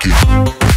Taki.